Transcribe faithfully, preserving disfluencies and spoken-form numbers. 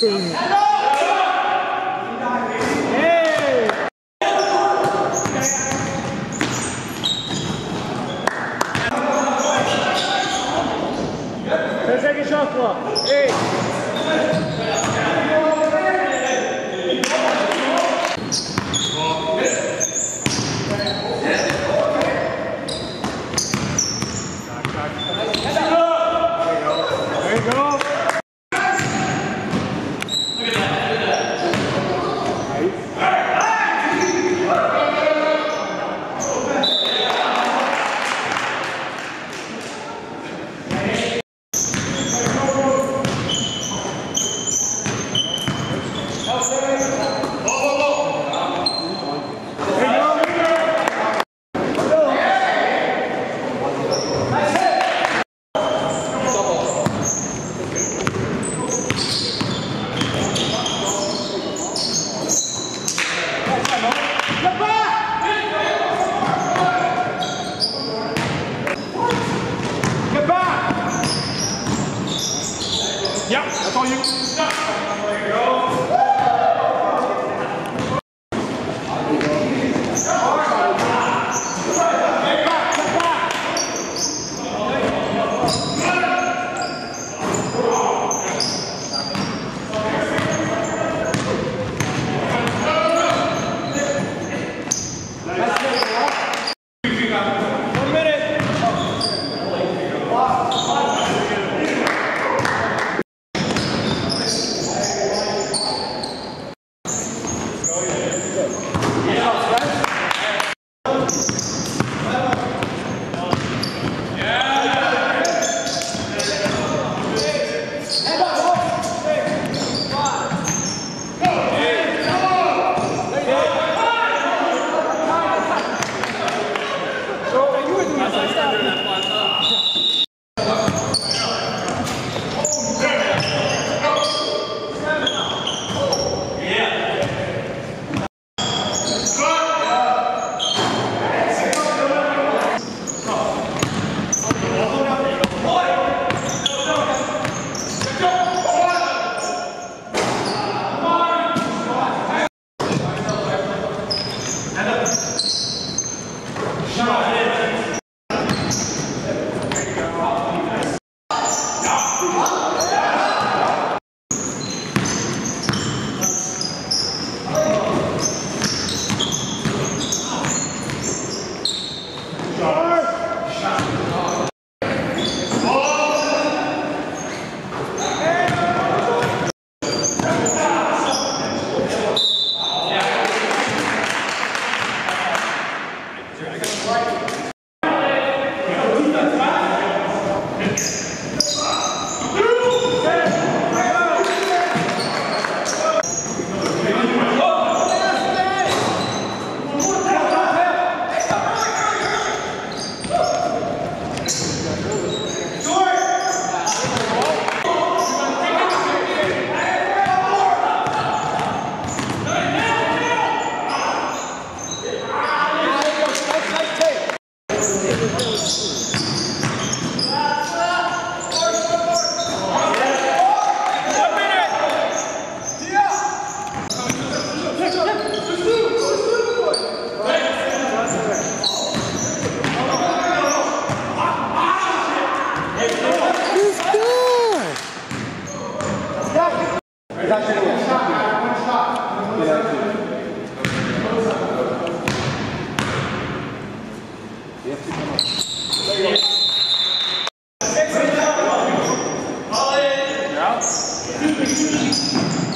Boom. Thank you.